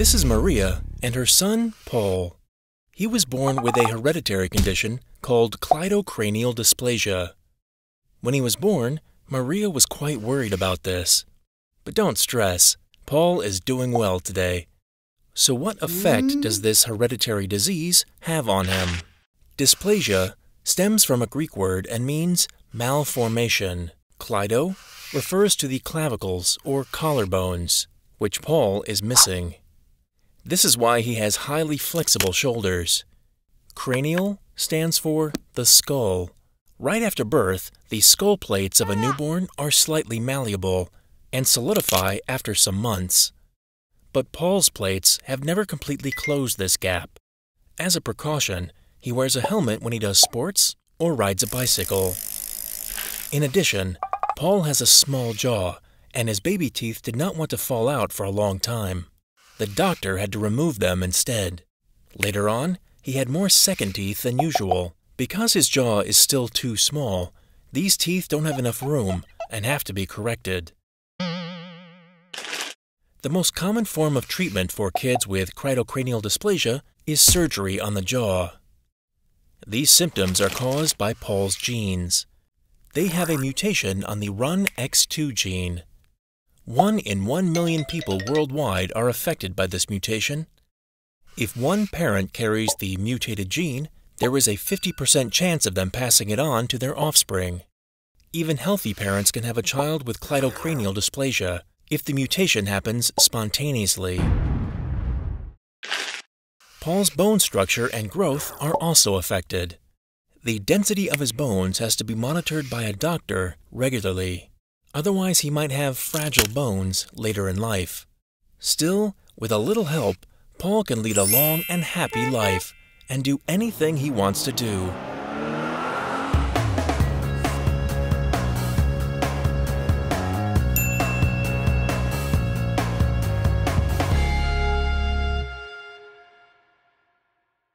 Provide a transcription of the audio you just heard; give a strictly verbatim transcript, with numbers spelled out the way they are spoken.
This is Maria and her son, Paul. He was born with a hereditary condition called Cleidocranial Dysplasia. When he was born, Maria was quite worried about this. But don't stress, Paul is doing well today. So what effect does this hereditary disease have on him? Dysplasia stems from a Greek word and means malformation. Cleido refers to the clavicles or collarbones, which Paul is missing. This is why he has highly flexible shoulders. Cranial stands for the skull. Right after birth, the skull plates of a newborn are slightly malleable and solidify after some months. But Paul's plates have never completely closed this gap. As a precaution, he wears a helmet when he does sports or rides a bicycle. In addition, Paul has a small jaw, and his baby teeth did not want to fall out for a long time. The doctor had to remove them instead. Later on, he had more second teeth than usual. Because his jaw is still too small, these teeth don't have enough room and have to be corrected. The most common form of treatment for kids with cleidocranial dysplasia is surgery on the jaw. These symptoms are caused by Paul's genes. They have a mutation on the R U N X two gene. One in one million people worldwide are affected by this mutation. If one parent carries the mutated gene, there is a fifty percent chance of them passing it on to their offspring. Even healthy parents can have a child with cleidocranial dysplasia if the mutation happens spontaneously. Paul's bone structure and growth are also affected. The density of his bones has to be monitored by a doctor regularly. Otherwise, he might have fragile bones later in life. Still, with a little help, Paul can lead a long and happy life and do anything he wants to do.